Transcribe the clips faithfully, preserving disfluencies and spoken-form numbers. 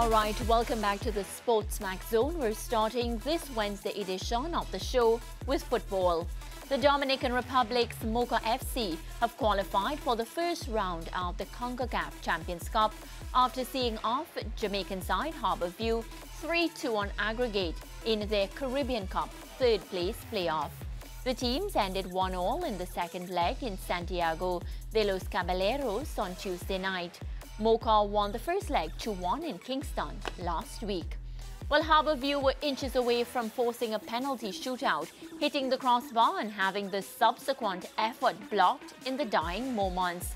All right, welcome back to the Sports Max Zone. We're starting this Wednesday edition of the show with football. The Dominican Republic's MOCA F C have qualified for the first round of the CONCACAF Champions Cup after seeing off Jamaican side Harbour View three two on aggregate in their Caribbean Cup third place playoff. The teams ended one all in the second leg in Santiago de los Caballeros on Tuesday night. MOCA won the first leg two one in Kingston last week. While Harbour View were inches away from forcing a penalty shootout, hitting the crossbar and having the subsequent effort blocked in the dying moments.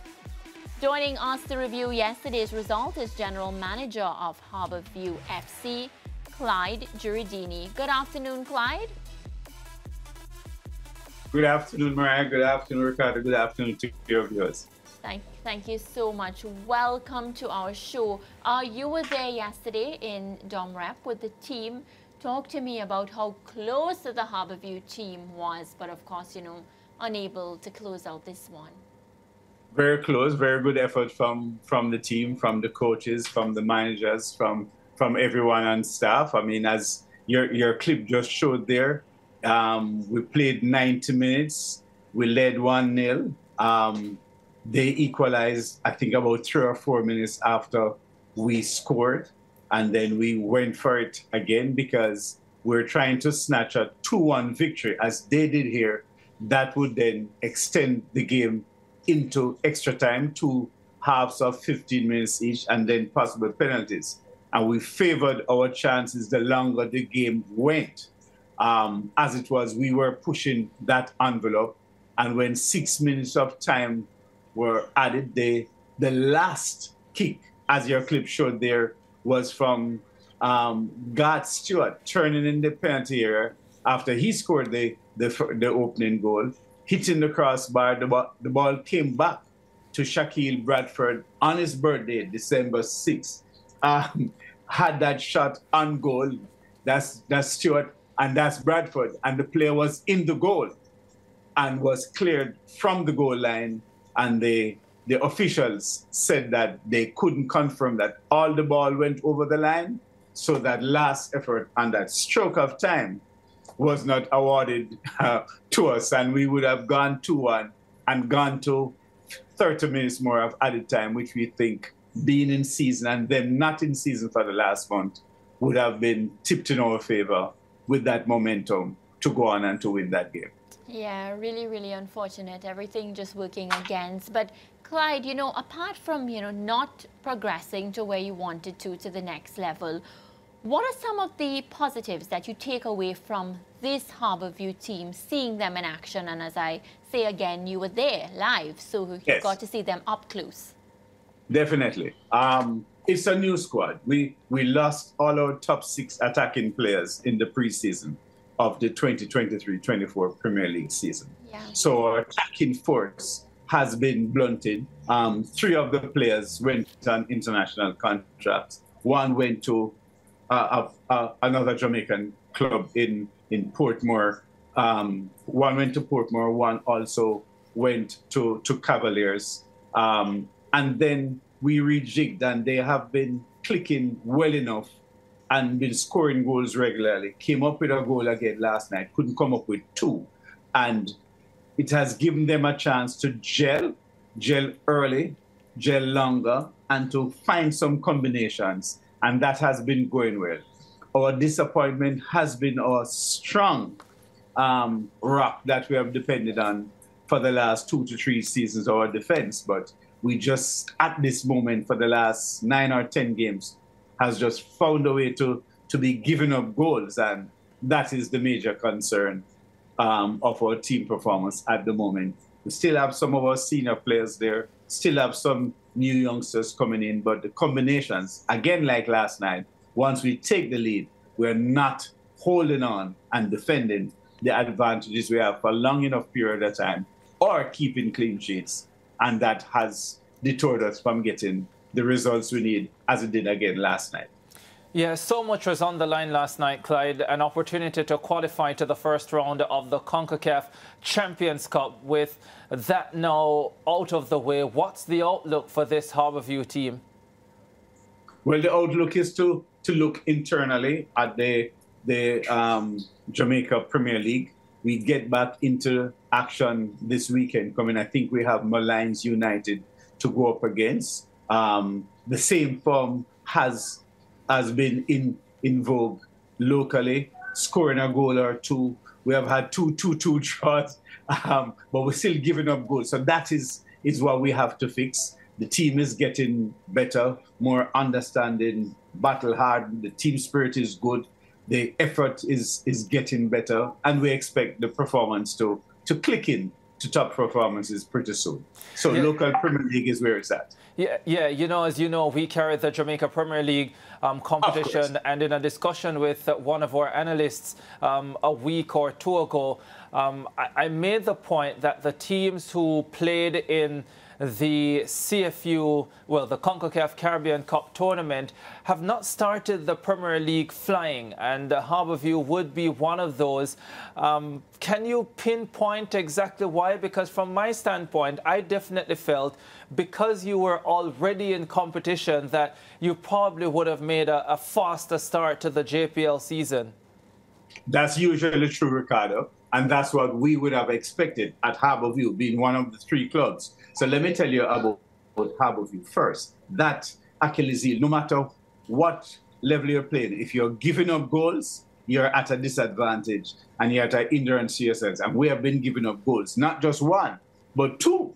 Joining us to review yesterday's result is General Manager of Harbour View F C, Clyde Jureidini. Good afternoon, Clyde. Good afternoon, Mariah. Good afternoon, Ricardo. Good afternoon to your viewers. Thank you. Thank you so much. Welcome to our show. Uh, you were there yesterday in Dom Rep with the team. Talk to me about how close the Harbour View team was, but of course, you know, unable to close out this one. Very close, very good effort from, from the team, from the coaches, from the managers, from, from everyone on staff. I mean, as your, your clip just showed there, um, we played ninety minutes. We led one nil. Um, They equalized, I think, about three or four minutes after we scored. And then we went for it again because we're trying to snatch a two one victory, as they did here. That would then extend the game into extra time, two halves of fifteen minutes each, and then possible penalties. And we favored our chances the longer the game went. Um, as it was, we were pushing that envelope. And when six minutes of time were added, the, the last kick, as your clip showed there, was from um, Gart Stewart turning in the penalty area after he scored the, the, the opening goal, hitting the crossbar. The ball, the ball came back to Shaquille Bradford on his birthday, December sixth. Um, had that shot on goal. That's, that's Stewart and that's Bradford. And the player was in the goal and was cleared from the goal line. And they, the officials said that they couldn't confirm that all the ball went over the line. So that last effort and that stroke of time was not awarded uh, to us. And we would have gone two one and gone to thirty minutes more of added time, which we think, being in season and them not in season for the last month, would have been tipped in our favor with that momentum to go on and to win that game. Yeah, really, really unfortunate. Everything just working against. But Clyde, you know, apart from, you know, not progressing to where you wanted to, to the next level, what are some of the positives that you take away from this Harbour View team, seeing them in action? And as I say again, you were there live, so you yes. got to see them up close. Definitely. Um, it's a new squad. We, we lost all our top six attacking players in the preseason of the twenty twenty-three twenty-four Premier League season. Yeah. So our attacking force has been blunted. Um, three of the players went on international contracts. One went to uh, uh, another Jamaican club in, in Portmore. Um, one went to Portmore, one also went to, to Cavaliers. Um, and then we rejigged, and they have been clicking well enough and been scoring goals regularly. Came up with a goal again last night, couldn't come up with two. And it has given them a chance to gel, gel early, gel longer, and to find some combinations. And that has been going well. Our disappointment has been our strong um, rock that we have depended on for the last two to three seasons, our defense. But we just, at this moment, for the last nine or ten games, has just found a way to, to be giving up goals, and that is the major concern um, of our team performance at the moment. We still have some of our senior players there, still have some new youngsters coming in, but the combinations, again like last night, once we take the lead, we're not holding on and defending the advantages we have for a long enough period of time, or keeping clean sheets, and that has deterred us from getting the results we need, as it did again last night. Yeah, so much was on the line last night, Clyde. An opportunity to qualify to the first round of the CONCACAF Champions Cup. With that now out of the way, what's the outlook for this Harbour View team? Well, the outlook is to to look internally at the the um, Jamaica Premier League. We get back into action this weekend. Coming, I think we have Malines United to go up against. Um, the same form has has been in in vogue locally, scoring a goal or two. We have had two two two draws, um, but we're still giving up goals. So that is is what we have to fix. The team is getting better, more understanding, battle hard. The team spirit is good. The effort is is getting better, and we expect the performance to to click in to top performances pretty soon. So yeah. Local Premier League is where it's at. Yeah, yeah. You know, as you know, we carry the Jamaica Premier League um, competition, and in a discussion with one of our analysts um, a week or two ago, um, I, I made the point that the teams who played in the C F U, well, the CONCACAF Caribbean Cup tournament, have not started the Premier League flying, and uh, Harbour View would be one of those. Um, can you pinpoint exactly why? Because from my standpoint, I definitely felt, because you were already in competition, that you probably would have made a, a faster start to the J P L season. That's usually true, Ricardo. And that's what we would have expected at Harbour View, being one of the three clubs. So let me tell you about, about Harbour View first. That Achilles heel, no matter what level you're playing, if you're giving up goals, you're at a disadvantage and you're at an endurance to yourselves. And we have been giving up goals, not just one, but two,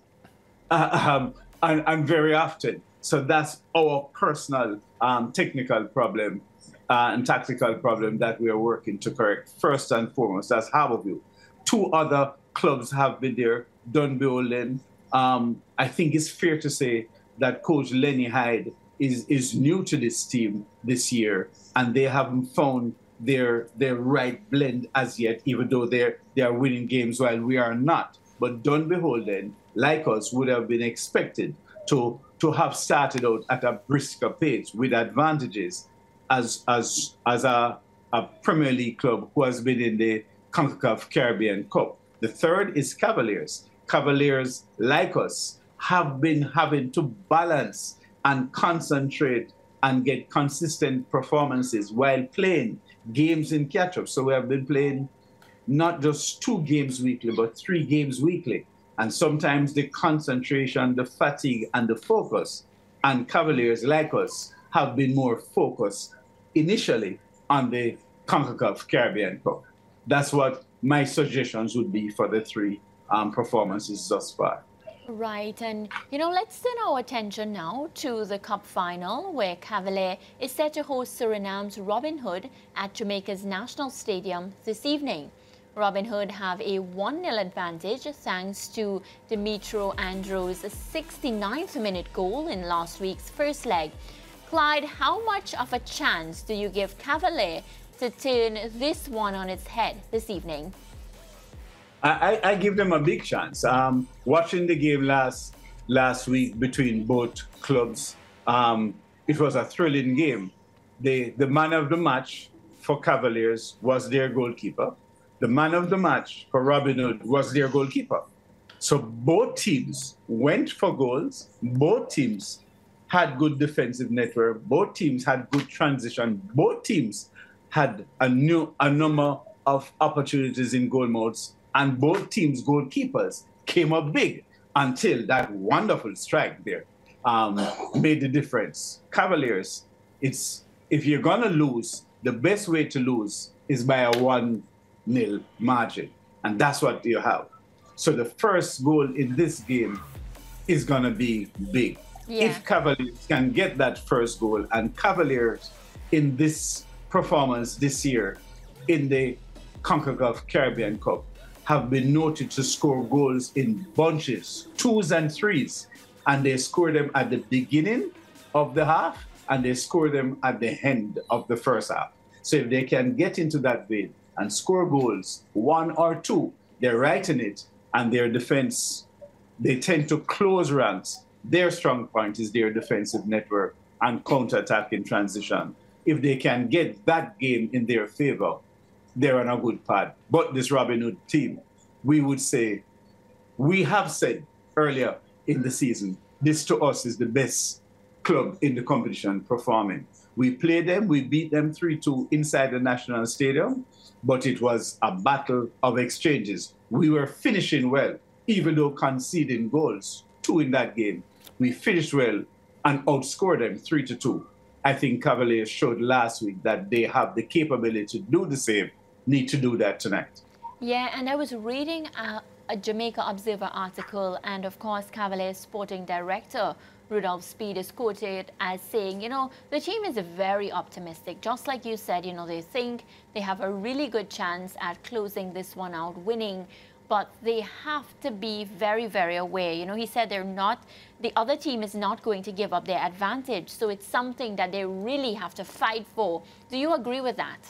uh, um, and, and very often. So that's our personal um, technical problem. Uh, and tactical problem that we are working to correct first and foremost. That's Harbour View. Two other clubs have been there, Dunbeholden. Um, I think it's fair to say that Coach Lenny Hyde is is new to this team this year, and they haven't found their their right blend as yet. Even though they're they are winning games while we are not, but Dunbeholden, like us, would have been expected to to have started out at a brisker pace with advantages. As, as, as a, a Premier League club who has been in the CONCACAF Caribbean Cup. The third is Cavaliers. Cavaliers, like us, have been having to balance and concentrate and get consistent performances while playing games in catch-up. So we have been playing not just two games weekly, but three games weekly. And sometimes the concentration, the fatigue, and the focus, and Cavaliers, like us, have been more focused initially on the CONCACAF Caribbean Cup. That's what my suggestions would be for the three um, performances thus far. Right, and you know, let's turn our attention now to the cup final, where Cavaliers is set to host Suriname's Robinhood at Jamaica's National Stadium this evening. Robinhood have a one nil advantage thanks to Dimitro Andrews' sixty-ninth minute goal in last week's first leg. Clyde, how much of a chance do you give Cavaliers to turn this one on its head this evening? I, I give them a big chance. Um, watching the game last last week between both clubs, um, it was a thrilling game. The, the man of the match for Cavaliers was their goalkeeper. The man of the match for Robinhood was their goalkeeper. So both teams went for goals. Both teams had good defensive network. Both teams had good transition. Both teams had a new a number of opportunities in goal mouths, and both teams' goalkeepers came up big until that wonderful strike there um, made the difference. Cavaliers, it's if you're gonna lose, the best way to lose is by a one nil margin, and that's what you have. So the first goal in this game is gonna be big. Yeah. If Cavaliers can get that first goal, and Cavaliers in this performance this year in the CONCACAF Caribbean Cup have been noted to score goals in bunches, twos and threes, and they score them at the beginning of the half and they score them at the end of the first half. So if they can get into that vein and score goals, one or two, they're right in it, and their defense, they tend to close ranks. Their strong point is their defensive network and counter-attack in transition. If they can get that game in their favor, they're on a good path. But this Robinhood team, we would say, we have said earlier in the season, this to us is the best club in the competition performing. We played them, we beat them three two inside the National Stadium, but it was a battle of exchanges. We were finishing well, even though conceding goals, two in that game. We finished well and outscored them three to two. I think Cavaliers showed last week that they have the capability to do the same, need to do that tonight. Yeah, and I was reading a, a Jamaica Observer article, and of course Cavaliers sporting director Rudolph Speed is quoted as saying, you know, the team is very optimistic. Just like you said, you know, they think they have a really good chance at closing this one out, winning. But they have to be very, very aware. You know, he said they're not, the other team is not going to give up their advantage. So it's something that they really have to fight for. Do you agree with that?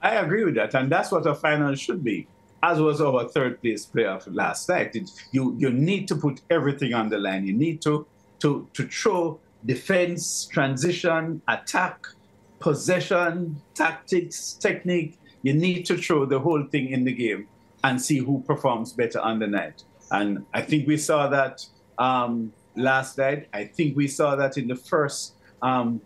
I agree with that. And that's what a final should be, as was our third place playoff last night. It, you, you need to put everything on the line. You need to, to, to throw defense, transition, attack, possession, tactics, technique. You need to throw the whole thing in the game and see who performs better on the night. And I think we saw that um, last night. I think we saw that in the first um,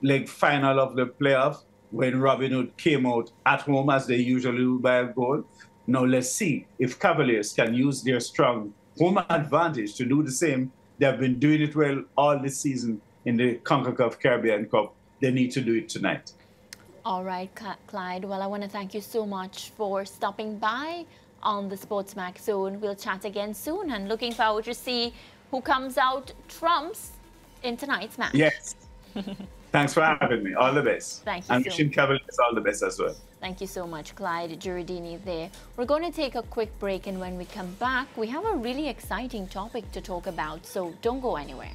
leg final of the playoff when Robinhood came out at home, as they usually do, by a goal. Now let's see if Cavaliers can use their strong home advantage to do the same. They have been doing it well all this season in the CONCACAF Caribbean Cup. They need to do it tonight. All right, Clyde. Well, I want to thank you so much for stopping by on the Sportsmack Zone. We'll chat again soon, and looking forward to see who comes out trumps in tonight's match. Yes. Thanks for having me. All the best. Thank you. And wishing Cavaliers all the best as well. Thank you so much, Clyde Jureidini there. We're going to take a quick break, and when we come back, we have a really exciting topic to talk about, so don't go anywhere.